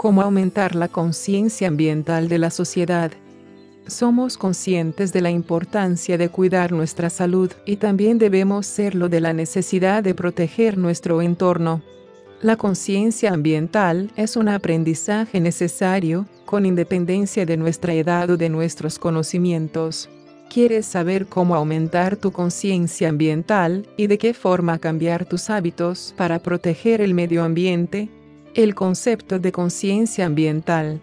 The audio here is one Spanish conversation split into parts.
cómo aumentar la conciencia ambiental de la sociedad. Somos conscientes de la importancia de cuidar nuestra salud y también debemos serlo de la necesidad de proteger nuestro entorno. La conciencia ambiental es un aprendizaje necesario, con independencia de nuestra edad o de nuestros conocimientos. ¿Quieres saber cómo aumentar tu conciencia ambiental y de qué forma cambiar tus hábitos para proteger el medio ambiente? El concepto de conciencia ambiental.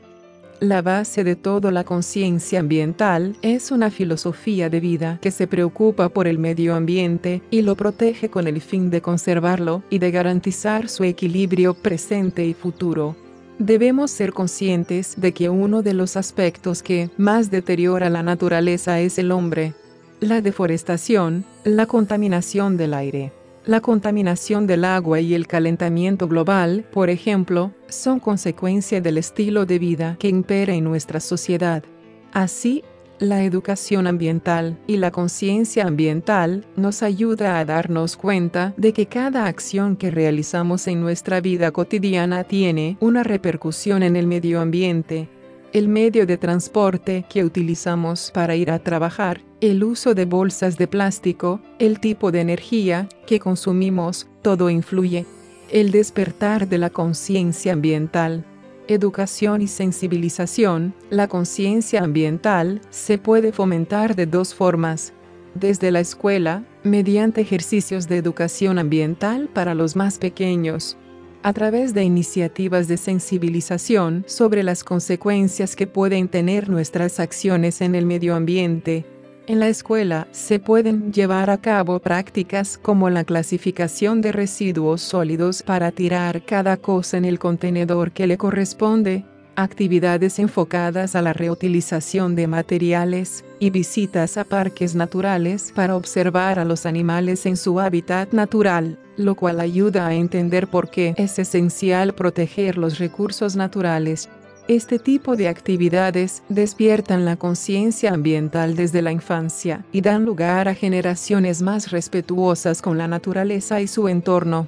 La base de todo la conciencia ambiental es una filosofía de vida que se preocupa por el medio ambiente y lo protege con el fin de conservarlo y de garantizar su equilibrio presente y futuro. Debemos ser conscientes de que uno de los aspectos que más deteriora la naturaleza es el hombre. La deforestación, la contaminación del aire, la contaminación del agua y el calentamiento global, por ejemplo, son consecuencia del estilo de vida que impera en nuestra sociedad. Así, la educación ambiental y la conciencia ambiental nos ayuda a darnos cuenta de que cada acción que realizamos en nuestra vida cotidiana tiene una repercusión en el medio ambiente. El medio de transporte que utilizamos para ir a trabajar, el uso de bolsas de plástico, el tipo de energía que consumimos, todo influye. El despertar de la conciencia ambiental. Educación y sensibilización. La conciencia ambiental se puede fomentar de dos formas. Desde la escuela, mediante ejercicios de educación ambiental para los más pequeños, a través de iniciativas de sensibilización sobre las consecuencias que pueden tener nuestras acciones en el medio ambiente. En la escuela se pueden llevar a cabo prácticas como la clasificación de residuos sólidos para tirar cada cosa en el contenedor que le corresponde, actividades enfocadas a la reutilización de materiales, y visitas a parques naturales para observar a los animales en su hábitat natural, lo cual ayuda a entender por qué es esencial proteger los recursos naturales. Este tipo de actividades despiertan la conciencia ambiental desde la infancia y dan lugar a generaciones más respetuosas con la naturaleza y su entorno.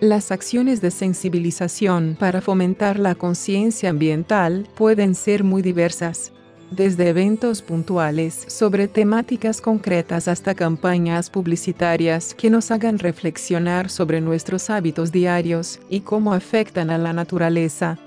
Las acciones de sensibilización para fomentar la conciencia ambiental pueden ser muy diversas, desde eventos puntuales sobre temáticas concretas hasta campañas publicitarias que nos hagan reflexionar sobre nuestros hábitos diarios y cómo afectan a la naturaleza.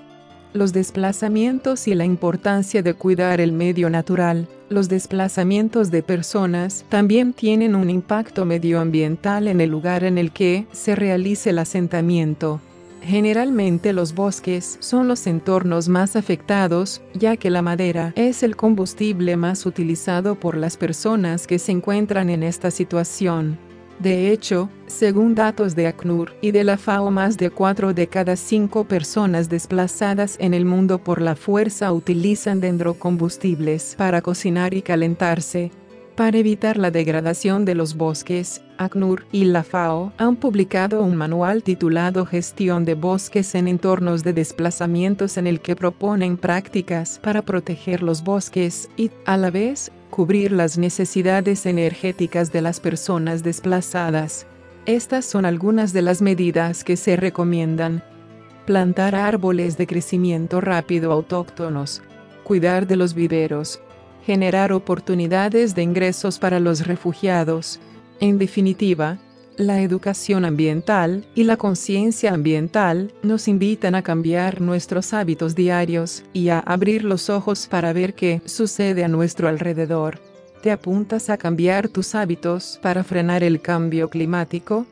Los desplazamientos y la importancia de cuidar el medio natural. Los desplazamientos de personas también tienen un impacto medioambiental en el lugar en el que se realice el asentamiento. Generalmente los bosques son los entornos más afectados, ya que la madera es el combustible más utilizado por las personas que se encuentran en esta situación. De hecho, según datos de ACNUR y de la FAO, más de 4 de cada 5 personas desplazadas en el mundo por la fuerza utilizan dendrocombustibles para cocinar y calentarse. Para evitar la degradación de los bosques, ACNUR y la FAO han publicado un manual titulado Gestión de bosques en entornos de desplazamientos, en el que proponen prácticas para proteger los bosques y, a la vez, cubrir las necesidades energéticas de las personas desplazadas. Estas son algunas de las medidas que se recomiendan. Plantar árboles de crecimiento rápido autóctonos. Cuidar de los viveros. Generar oportunidades de ingresos para los refugiados. En definitiva, la educación ambiental y la conciencia ambiental nos invitan a cambiar nuestros hábitos diarios y a abrir los ojos para ver qué sucede a nuestro alrededor. ¿Te apuntas a cambiar tus hábitos para frenar el cambio climático?